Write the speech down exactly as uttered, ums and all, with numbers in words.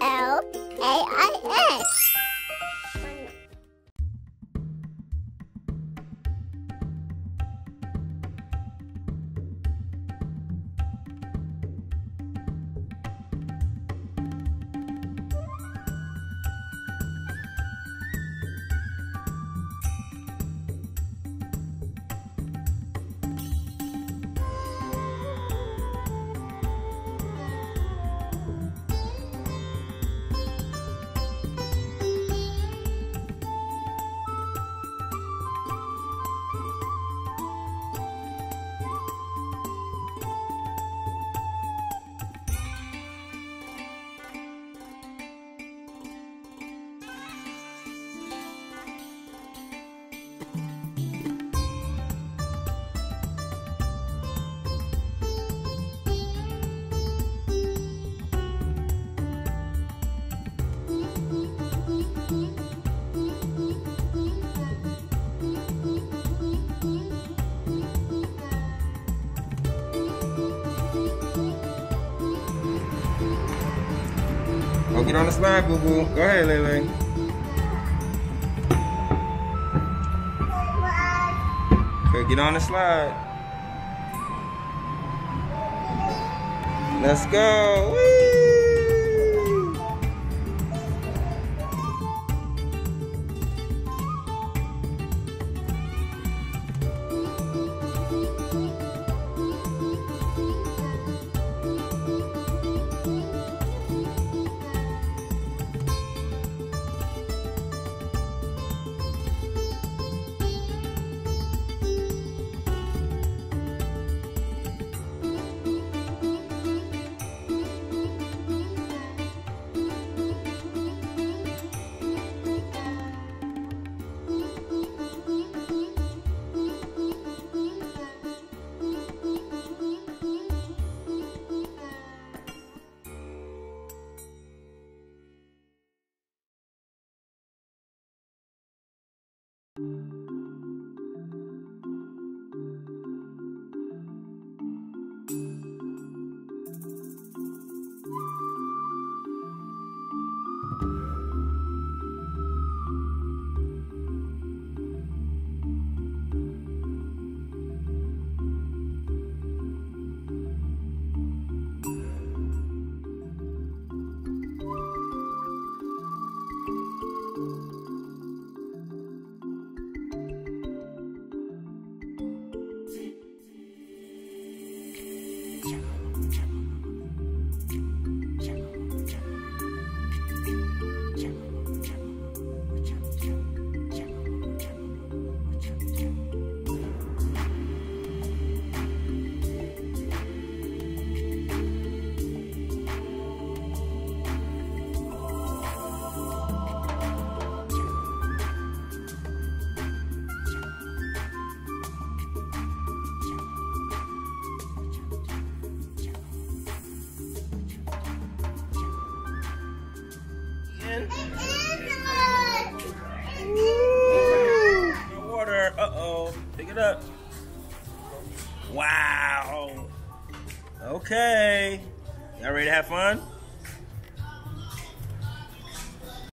I L A I S. Go get on the slide, boo boo. Go ahead, Lele. Okay, get on the slide. Let's go. Whee! Up. Wow. Okay. Y'all ready to have fun?